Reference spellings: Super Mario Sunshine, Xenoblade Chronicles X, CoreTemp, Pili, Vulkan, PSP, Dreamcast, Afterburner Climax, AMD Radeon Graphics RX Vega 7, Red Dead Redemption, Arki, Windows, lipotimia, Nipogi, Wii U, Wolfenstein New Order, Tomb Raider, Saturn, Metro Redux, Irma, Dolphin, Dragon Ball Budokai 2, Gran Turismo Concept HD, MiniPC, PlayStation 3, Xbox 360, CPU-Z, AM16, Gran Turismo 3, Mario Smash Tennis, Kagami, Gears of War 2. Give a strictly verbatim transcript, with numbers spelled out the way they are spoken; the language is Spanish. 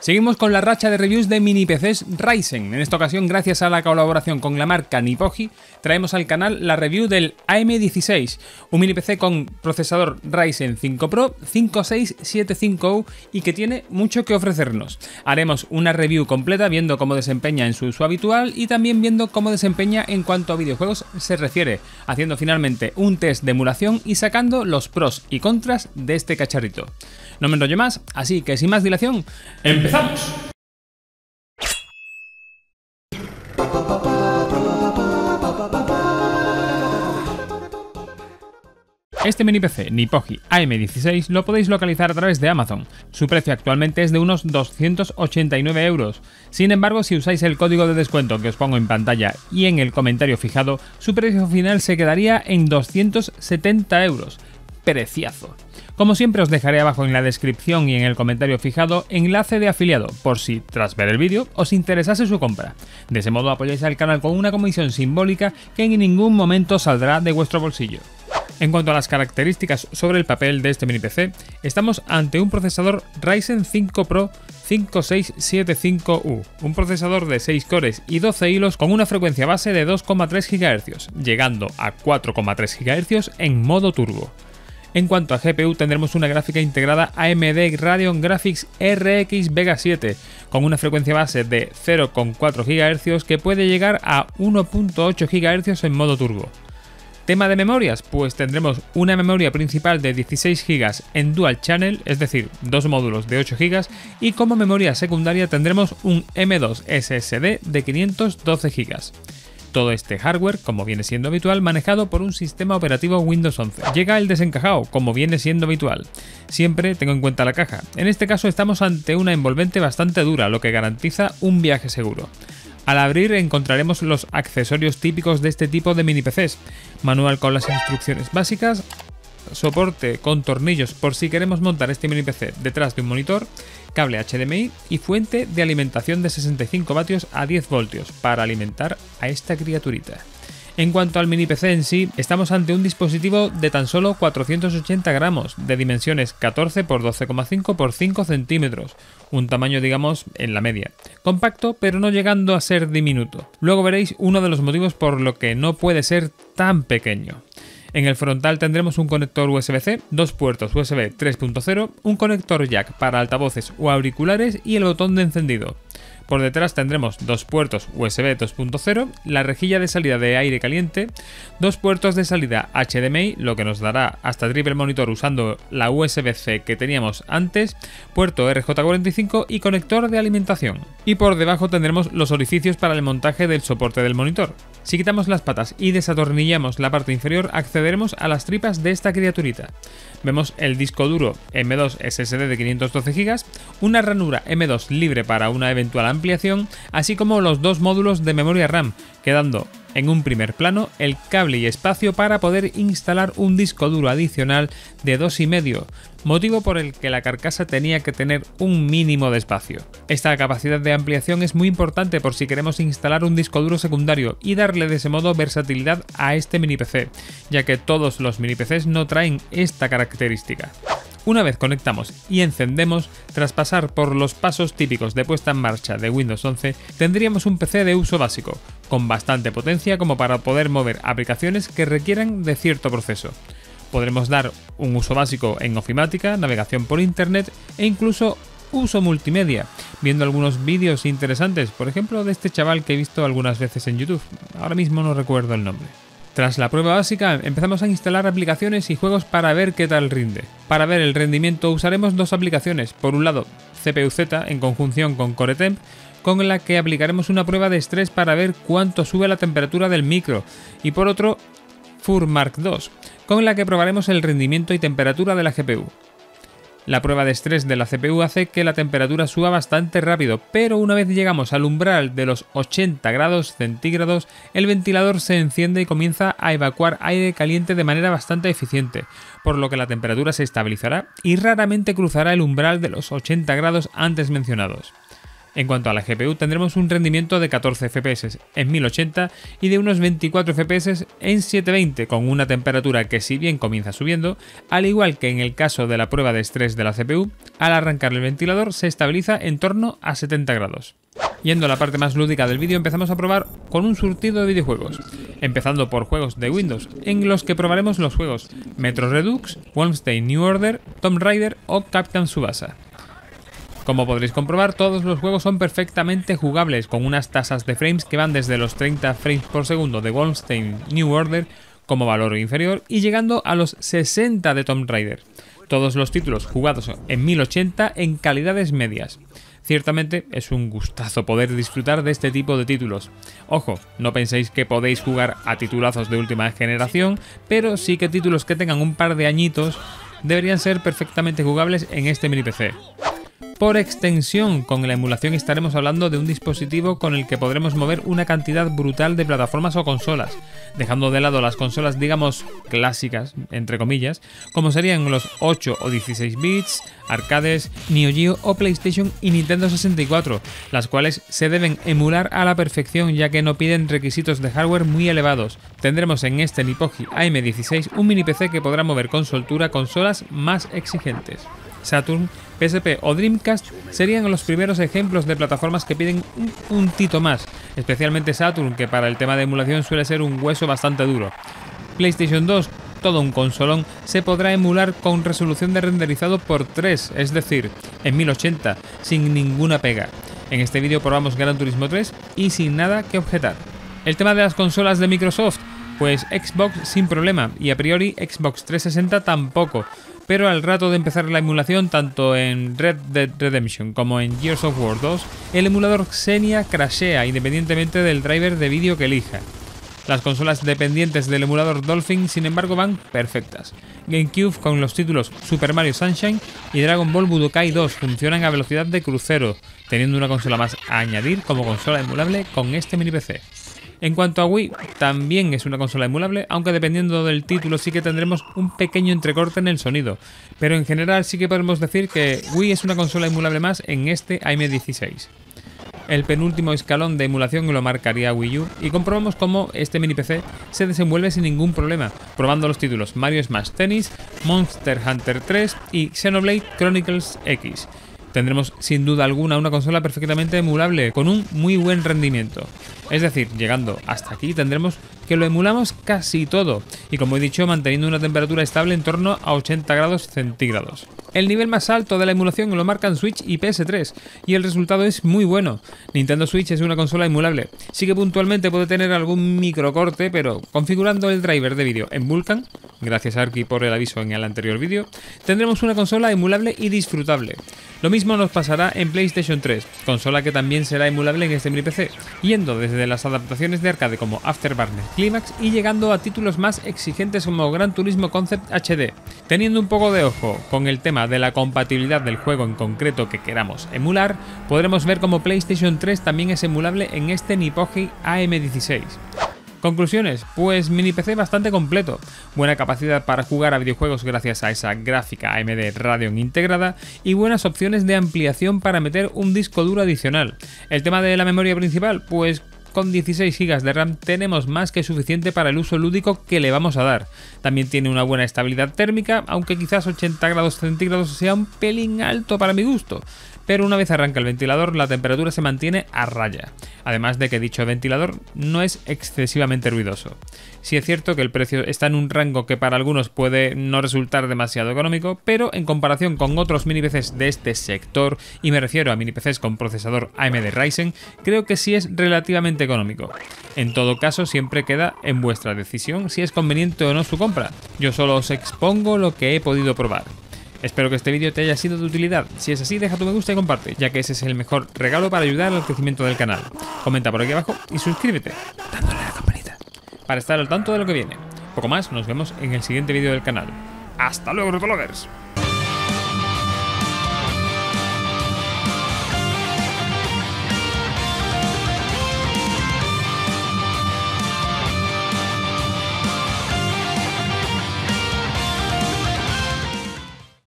Seguimos con la racha de reviews de mini P Cs Ryzen. En esta ocasión, gracias a la colaboración con la marca Nipogi, traemos al canal la review del A M dieciséis, un mini P C con procesador Ryzen cinco Pro cinco seis siete cinco U y que tiene mucho que ofrecernos. Haremos una review completa viendo cómo desempeña en su uso habitual y también viendo cómo desempeña en cuanto a videojuegos se refiere, haciendo finalmente un test de emulación y sacando los pros y contras de este cacharrito. No me enrollo más, así que sin más dilación, ¡empezamos! Este mini P C Nipogi A M dieciséis lo podéis localizar a través de Amazon. Su precio actualmente es de unos doscientos ochenta y nueve euros. Sin embargo, si usáis el código de descuento que os pongo en pantalla y en el comentario fijado, su precio final se quedaría en doscientos setenta euros. Preciazo. Como siempre, os dejaré abajo en la descripción y en el comentario fijado enlace de afiliado, por si tras ver el vídeo os interesase su compra. De ese modo apoyáis al canal con una comisión simbólica que en ningún momento saldrá de vuestro bolsillo. En cuanto a las características sobre el papel de este mini P C, estamos ante un procesador Ryzen cinco Pro cinco seis siete cinco U, un procesador de seis cores y doce hilos con una frecuencia base de dos coma tres gigahercios, llegando a cuatro coma tres gigahercios en modo turbo. En cuanto a G P U, tendremos una gráfica integrada A M D Radeon Graphics R X Vega siete, con una frecuencia base de cero coma cuatro gigahercios que puede llegar a uno coma ocho gigahercios en modo turbo. Tema de memorias, pues tendremos una memoria principal de dieciséis gigas en Dual Channel, es decir, dos módulos de ocho gigas, y como memoria secundaria tendremos un M dos S S D de quinientos doce gigas. Todo este hardware, como viene siendo habitual, manejado por un sistema operativo Windows once. Llega el desencajado, como viene siendo habitual. Siempre tengo en cuenta la caja. En este caso estamos ante una envolvente bastante dura, lo que garantiza un viaje seguro. Al abrir encontraremos los accesorios típicos de este tipo de mini P Cs, manual con las instrucciones básicas, soporte con tornillos por si queremos montar este mini P C detrás de un monitor, cable H D M I y fuente de alimentación de sesenta y cinco vatios a diez voltios para alimentar a esta criaturita. En cuanto al mini P C en sí, estamos ante un dispositivo de tan solo cuatrocientos ochenta gramos, de dimensiones catorce por doce coma cinco por cinco centímetros, un tamaño, digamos, en la media. Compacto, pero no llegando a ser diminuto. Luego veréis uno de los motivos por lo que no puede ser tan pequeño. En el frontal tendremos un conector U S B C, dos puertos USB tres punto cero, un conector jack para altavoces o auriculares y el botón de encendido. Por detrás tendremos dos puertos USB dos punto cero, la rejilla de salida de aire caliente, dos puertos de salida H D M I, lo que nos dará hasta triple monitor usando la U S B C que teníamos antes, puerto R J cuarenta y cinco y conector de alimentación. Y por debajo tendremos los orificios para el montaje del soporte del monitor. Si quitamos las patas y desatornillamos la parte inferior, accederemos a las tripas de esta criaturita. Vemos el disco duro M dos S S D de quinientos doce gigas, una ranura M dos libre para una eventual ampliación, ampliación, así como los dos módulos de memoria RAM, quedando en un primer plano el cable y espacio para poder instalar un disco duro adicional de dos y medio, motivo por el que la carcasa tenía que tener un mínimo de espacio. Esta capacidad de ampliación es muy importante por si queremos instalar un disco duro secundario y darle de ese modo versatilidad a este mini P C, ya que todos los mini P Cs no traen esta característica. Una vez conectamos y encendemos, tras pasar por los pasos típicos de puesta en marcha de Windows once, tendríamos un P C de uso básico, con bastante potencia como para poder mover aplicaciones que requieran de cierto proceso. Podremos dar un uso básico en ofimática, navegación por internet e incluso uso multimedia, viendo algunos vídeos interesantes, por ejemplo de este chaval que he visto algunas veces en YouTube, ahora mismo no recuerdo el nombre. Tras la prueba básica empezamos a instalar aplicaciones y juegos para ver qué tal rinde. Para ver el rendimiento usaremos dos aplicaciones, por un lado C P U Z en conjunción con CoreTemp, con la que aplicaremos una prueba de estrés para ver cuánto sube la temperatura del micro, y por otro FurMark dos, con la que probaremos el rendimiento y temperatura de la G P U. La prueba de estrés de la C P U hace que la temperatura suba bastante rápido, pero una vez llegamos al umbral de los ochenta grados centígrados, el ventilador se enciende y comienza a evacuar aire caliente de manera bastante eficiente, por lo que la temperatura se estabilizará y raramente cruzará el umbral de los ochenta grados antes mencionados. En cuanto a la G P U, tendremos un rendimiento de catorce F P S en mil ochenta y de unos veinticuatro F P S en siete veinte, con una temperatura que, si bien comienza subiendo, al igual que en el caso de la prueba de estrés de la C P U, al arrancar el ventilador se estabiliza en torno a setenta grados. Yendo a la parte más lúdica del vídeo, empezamos a probar con un surtido de videojuegos, empezando por juegos de Windows, en los que probaremos los juegos Metro Redux, Wolfenstein New Order, Tomb Raider o Captain Tsubasa. Como podréis comprobar, todos los juegos son perfectamente jugables, con unas tasas de frames que van desde los treinta frames por segundo de Wolfenstein New Order como valor inferior y llegando a los sesenta de Tomb Raider. Todos los títulos jugados en mil ochenta en calidades medias. Ciertamente es un gustazo poder disfrutar de este tipo de títulos. Ojo, no penséis que podéis jugar a titulazos de última generación, pero sí que títulos que tengan un par de añitos deberían ser perfectamente jugables en este mini P C. Por extensión, con la emulación estaremos hablando de un dispositivo con el que podremos mover una cantidad brutal de plataformas o consolas, dejando de lado las consolas, digamos, clásicas, entre comillas, como serían los ocho o dieciséis bits, arcades, Neo Geo o PlayStation y Nintendo sesenta y cuatro, las cuales se deben emular a la perfección ya que no piden requisitos de hardware muy elevados. Tendremos en este Nipogi A M dieciséis un mini P C que podrá mover con soltura consolas más exigentes. Saturn, P S P o Dreamcast serían los primeros ejemplos de plataformas que piden un puntito más, especialmente Saturn, que para el tema de emulación suele ser un hueso bastante duro. PlayStation dos, todo un consolón, se podrá emular con resolución de renderizado por tres, es decir, en mil ochenta, sin ninguna pega. En este vídeo probamos Gran Turismo tres y sin nada que objetar. El tema de las consolas de Microsoft, pues Xbox sin problema y a priori Xbox trescientos sesenta tampoco. Pero al rato de empezar la emulación, tanto en Red Dead Redemption como en Gears of War dos, el emulador Xenia crashea independientemente del driver de vídeo que elija. Las consolas dependientes del emulador Dolphin, sin embargo, van perfectas. GameCube, con los títulos Super Mario Sunshine y Dragon Ball Budokai dos, funcionan a velocidad de crucero, teniendo una consola más a añadir como consola emulable con este mini P C. En cuanto a Wii, también es una consola emulable, aunque dependiendo del título sí que tendremos un pequeño entrecorte en el sonido, pero en general sí que podemos decir que Wii es una consola emulable más en este A M dieciséis. El penúltimo escalón de emulación lo marcaría Wii U y comprobamos cómo este mini P C se desenvuelve sin ningún problema, probando los títulos Mario Smash Tennis, Monster Hunter tres y Xenoblade Chronicles X. Tendremos sin duda alguna una consola perfectamente emulable con un muy buen rendimiento. Es decir, llegando hasta aquí tendremos que lo emulamos casi todo y, como he dicho, manteniendo una temperatura estable en torno a ochenta grados centígrados. El nivel más alto de la emulación lo marcan Switch y P S tres y el resultado es muy bueno. Nintendo Switch es una consola emulable, sí que puntualmente puede tener algún microcorte, pero configurando el driver de vídeo en Vulkan, gracias a Arki por el aviso en el anterior vídeo, tendremos una consola emulable y disfrutable. Lo mismo nos pasará en PlayStation tres, consola que también será emulable en este mini P C, yendo desde las adaptaciones de arcade como Afterburner Climax y llegando a títulos más exigentes como Gran Turismo Concept H D, teniendo un poco de ojo con el tema de la compatibilidad del juego en concreto que queramos emular. Podremos ver como PlayStation tres también es emulable en este Nipogi A M dieciséis. Conclusiones, pues mini P C bastante completo, buena capacidad para jugar a videojuegos gracias a esa gráfica A M D Radeon integrada y buenas opciones de ampliación para meter un disco duro adicional. El tema de la memoria principal, pues con dieciséis gigas de RAM tenemos más que suficiente para el uso lúdico que le vamos a dar. También tiene una buena estabilidad térmica, aunque quizás ochenta grados centígrados sea un pelín alto para mi gusto, pero una vez arranca el ventilador la temperatura se mantiene a raya, además de que dicho ventilador no es excesivamente ruidoso. Sí es cierto que el precio está en un rango que para algunos puede no resultar demasiado económico, pero en comparación con otros mini P Cs de este sector, y me refiero a mini P Cs con procesador A M D Ryzen, creo que sí es relativamente económico. En todo caso, siempre queda en vuestra decisión si es conveniente o no su compra. Yo solo os expongo lo que he podido probar. Espero que este vídeo te haya sido de utilidad. Si es así, deja tu me gusta y comparte, ya que ese es el mejor regalo para ayudar al crecimiento del canal. Comenta por aquí abajo y suscríbete dándole a la campanita para estar al tanto de lo que viene. Poco más, nos vemos en el siguiente vídeo del canal. ¡Hasta luego, Rotolovers!